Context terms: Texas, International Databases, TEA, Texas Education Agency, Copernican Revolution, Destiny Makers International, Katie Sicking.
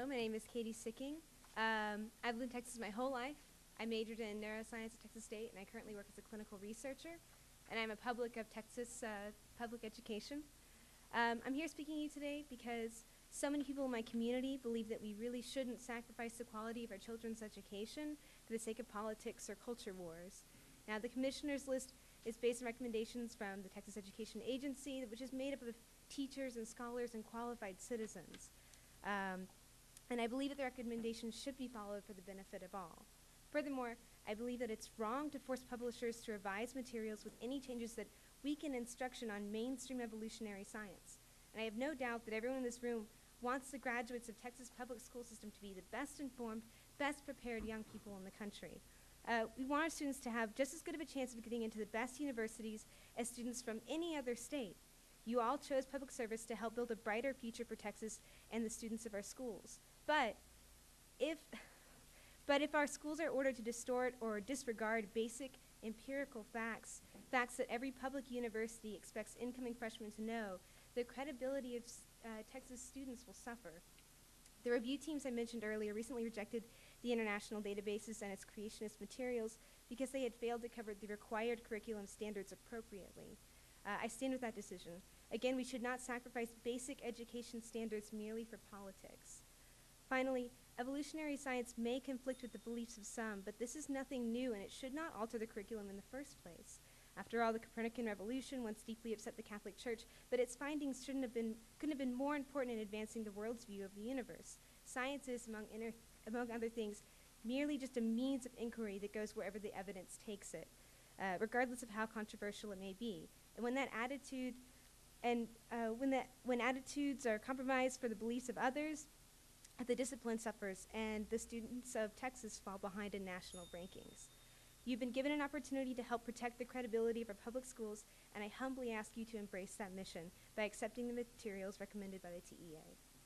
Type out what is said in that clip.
Hello, my name is Katie Sicking. I've lived in Texas my whole life. I majored in neuroscience at Texas State, and I currently work as a clinical researcher, and I'm a public of Texas public education. I'm here speaking to you today because so many people in my community believe that we really shouldn't sacrifice the quality of our children's education for the sake of politics or culture wars. Now, the commissioners list is based on recommendations from the Texas Education Agency, which is made up of teachers and scholars and qualified citizens. And I believe that the recommendations should be followed for the benefit of all. Furthermore, I believe that it's wrong to force publishers to revise materials with any changes that weaken instruction on mainstream evolutionary science. And I have no doubt that everyone in this room wants the graduates of Texas public school system to be the best informed, best prepared young people in the country. We want our students to have just as good of a chance of getting into the best universities as students from any other state. You all chose public service to help build a brighter future for Texas and the students of our schools. But if our schools are ordered to distort or disregard basic empirical facts, facts that every public university expects incoming freshmen to know, the credibility of Texas students will suffer. The review teams I mentioned earlier recently rejected the international databases and its creationist materials because they had failed to cover the required curriculum standards appropriately. I stand with that decision. Again, we should not sacrifice basic education standards merely for politics. Finally, evolutionary science may conflict with the beliefs of some, but this is nothing new and it should not alter the curriculum in the first place. After all, the Copernican Revolution once deeply upset the Catholic Church, but its findings couldn't have been more important in advancing the world's view of the universe. Science is, among other things, merely just a means of inquiry that goes wherever the evidence takes it, regardless of how controversial it may be. And when attitudes are compromised for the beliefs of others, the discipline suffers, and the students of Texas fall behind in national rankings. You've been given an opportunity to help protect the credibility of our public schools, and I humbly ask you to embrace that mission by accepting the materials recommended by the TEA.